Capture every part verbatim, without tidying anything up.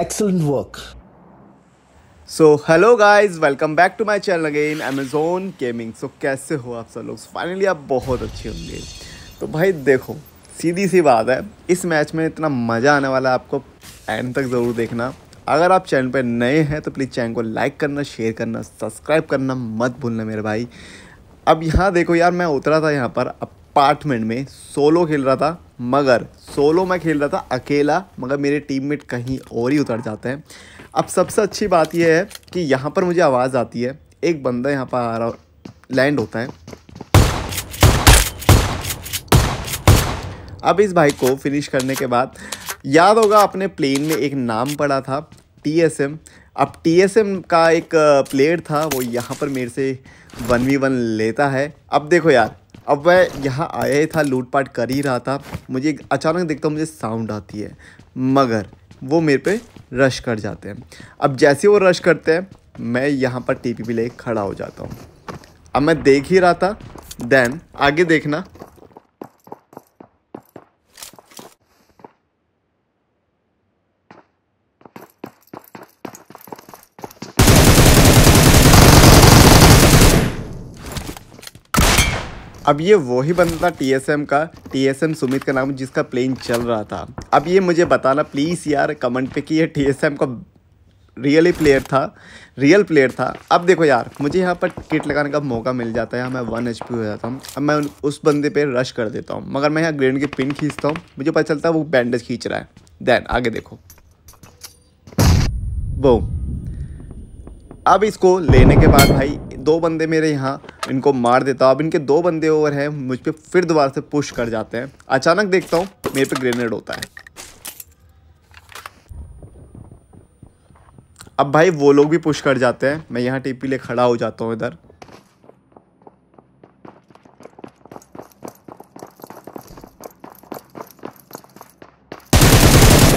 Excellent work. So hello guys, welcome back to my channel again, Amazon gaming. So कैसे हो आप सब लोग? Finally आप बहुत अच्छे होंगे. तो भाई देखो, सीधी सी बात है, इस मैच में इतना मज़ा आने वाला है, आपको एंड तक ज़रूर देखना. अगर आप चैनल पर नए हैं तो प्लीज़ चैनल को लाइक करना, शेयर करना, सब्सक्राइब करना मत भूलना मेरे भाई. अब यहाँ देखो यार, मैं उतरा था यहाँ पर अपार्टमेंट में, सोलो खेल रहा था. मगर सोलो मैं खेल रहा था अकेला, मगर मेरे टीममेट कहीं और ही उतर जाते हैं. अब सबसे अच्छी बात यह है कि यहाँ पर मुझे आवाज़ आती है, एक बंदा यहाँ पर आ रहा लैंड होता है. अब इस भाई को फिनिश करने के बाद, याद होगा अपने प्लेन में एक नाम पड़ा था टी एस एम. अब टी एस एम का एक प्लेयर था, वो यहाँ पर मेरे से वन वी वन लेता है. अब देखो यार, अब वह यहाँ आया ही था, लूटपाट कर ही रहा था. मुझे अचानक देखता हूँ, मुझे साउंड आती है, मगर वो मेरे पे रश कर जाते हैं. अब जैसे वो रश करते हैं, मैं यहाँ पर टी पी भी ले खड़ा हो जाता हूँ. अब मैं देख ही रहा था, देन आगे देखना. अब ये वही बंदा था टी एस एम का, टी एस एम सुमित का नाम, जिसका प्लेन चल रहा था. अब ये मुझे बताना प्लीज़ यार कमेंट पे कि ये टी एस एम का रियली प्लेयर था, रियल प्लेयर था. अब देखो यार, मुझे यहाँ पर किट लगाने का मौका मिल जाता है, यहाँ मैं वन एच पी हो जाता हूँ. अब मैं उस बंदे पे रश कर देता हूँ, मगर मैं यहाँ ग्रेनेड की पिन खींचता हूँ, मुझे पता चलता है वो बैंडेज खींच रहा है. देन आगे देखो, बूम. अब इसको लेने के बाद भाई दो बंदे मेरे यहाँ, इनको मार देता हूँ. अब इनके दो बंदे ओवर हैं, मुझ पर फिर दोबारा से पुश कर जाते हैं. अचानक देखता हूँ मेरे पे ग्रेनेड होता है. अब भाई वो लोग भी पुश कर जाते हैं, मैं यहाँ टीपी ले खड़ा हो जाता हूँ इधर.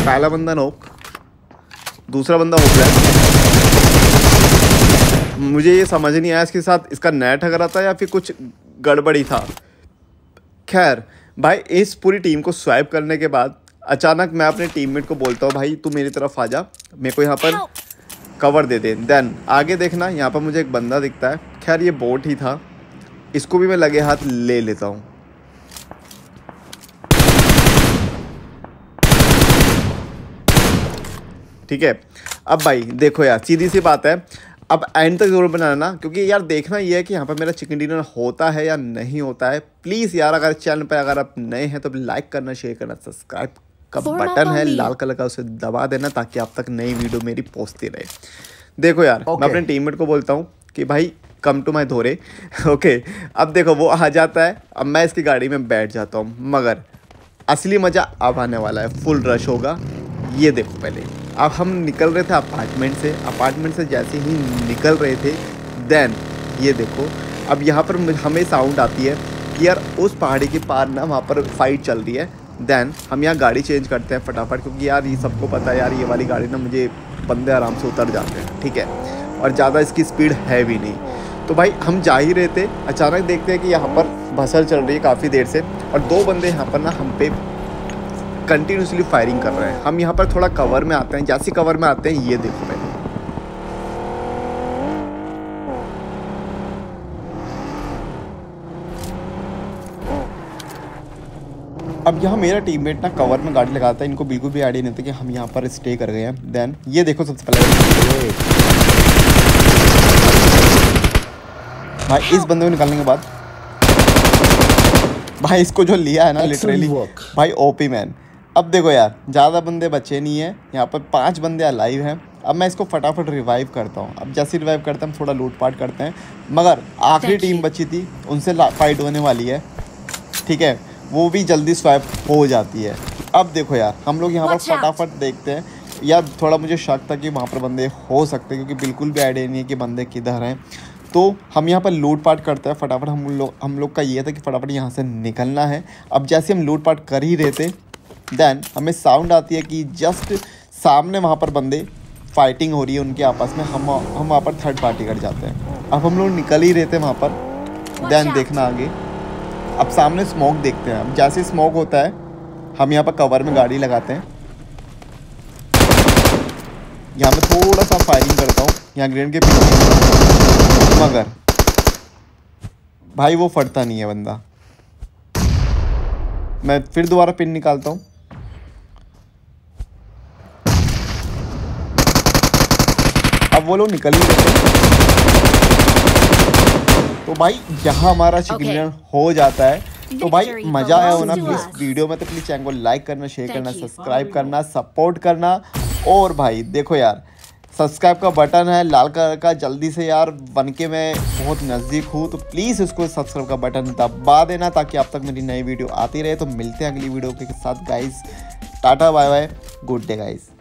पहला बंदा नोक, दूसरा बंदा हो गया. मुझे ये समझ नहीं आया इसके साथ इसका नेट हग रहा था या फिर कुछ गड़बड़ी था. खैर भाई, इस पूरी टीम को स्वाइप करने के बाद अचानक मैं अपने टीममेट को बोलता हूँ, भाई तू मेरी तरफ आ जा, मेरे को यहाँ पर कवर दे दे. देन आगे देखना, यहाँ पर मुझे एक बंदा दिखता है. खैर ये बोट ही था, इसको भी मैं लगे हाथ ले लेता हूँ. ठीक है, अब भाई देखो यार, सीधी सी बात है, अब एंड तक ज़रूर बनाना, क्योंकि यार देखना ये है कि यहाँ पर मेरा चिकन डिनर होता है या नहीं होता है. प्लीज़ यार, अगर चैनल पर अगर आप नए हैं तो लाइक करना, शेयर करना, सब्सक्राइब का बटन है लाल कलर का, उसे दबा देना ताकि आप तक नई वीडियो मेरी पहुँचती रहे. देखो यार okay. मैं अपने टीममेट को बोलता हूँ कि भाई कम टू माई धोरे. ओके, अब देखो वो आ जाता है, अब मैं इसकी गाड़ी में बैठ जाता हूँ. मगर असली मज़ा अब आने वाला है, फुल रश होगा. ये देखो, पहले अब हम निकल रहे थे अपार्टमेंट से, अपार्टमेंट से जैसे ही निकल रहे थे, देन ये देखो, अब यहाँ पर हमें साउंड आती है कि यार उस पहाड़ी के पार ना वहाँ पर फाइट चल रही है. देन हम यहाँ गाड़ी चेंज करते हैं फटाफट, क्योंकि यार ये सबको पता है यार, ये वाली गाड़ी ना मुझे बंदे आराम से उतर जाते हैं. ठीक है, और ज़्यादा इसकी स्पीड है भी नहीं. तो भाई हम जा ही रहे थे, अचानक देखते हैं कि यहाँ पर भसड़ चल रही है काफ़ी देर से, और दो बंदे यहाँ पर ना हम पे कंटिन्यूसली फायरिंग कर रहे हैं. हम यहाँ पर थोड़ा कवर में आते हैं, जैसे कवर में आते हैं, ये देखो पहले अब यहाँ मेरा टीममेट ना कवर में गाड़ी लगाता है, इनको बिल्कुल भी आइडिया नहीं था कि हम यहाँ पर स्टे कर गए हैं. देन ये देखो, सबसे पहले भाई इस बंदे को निकालने के बाद भाई इसको जो लिया है ना, लिटरली भाई ओपी मैन. अब देखो यार, ज़्यादा बंदे बचे नहीं है, यहाँ पर पांच बंदे अलाइव हैं. अब मैं इसको फटाफट रिवाइव करता हूँ. अब जैसे रिवाइव करते हैं, हम थोड़ा लूटपाट करते हैं, मगर आखिरी टीम बची थी, उनसे फाइट होने वाली है. ठीक है, वो भी जल्दी स्वाइप हो जाती है. अब देखो यार, हम लोग यहाँ पर फटाफट देखते हैं. यार थोड़ा मुझे शक था कि वहाँ पर बंदे हो सकते, क्योंकि बिल्कुल भी आइडिया नहीं है कि बंदे किधर हैं. तो हम यहाँ पर लूटपाट करते हैं फटाफट. हम लोग हम लोग का ये था कि फटाफट यहाँ से निकलना है. अब जैसे हम लूटपाट कर ही रहे थे, देन हमें साउंड आती है कि जस्ट सामने वहाँ पर बंदे फाइटिंग हो रही है उनके आपस में. हम हम वहाँ पर थर्ड पार्टी कर जाते हैं. अब हम लोग निकल ही रहे थे वहाँ पर. देन देखना आगे, अब सामने स्मोक देखते हैं. अब जैसे स्मोक होता है, हम यहाँ पर कवर में गाड़ी लगाते हैं. यहाँ मैं थोड़ा सा फायरिंग करता हूँ यहाँ ग्रेनेड के पीछे, मगर भाई वो फटता नहीं है बंदा। मैं फिर दोबारा पिन निकालता हूँ। अब वो लोग निकल ही गए तो भाई यहाँ हमारा चिकन हो जाता है। तो भाई मज़ा आया होना, प्लीज़ वीडियो में तो प्लीज़ चैनल को लाइक करना, शेयर करना, सब्सक्राइब करना, सपोर्ट करना। और भाई देखो यार सब्सक्राइब का बटन है लाल कलर का, जल्दी से यार वन के मैं बहुत नज़दीक हूँ तो प्लीज़ उसको सब्सक्राइब का बटन दबा देना ताकि आप तक मेरी नई वीडियो आती रहे। तो मिलते हैं अगली वीडियो के साथ guys, tata bye bye, good day guys.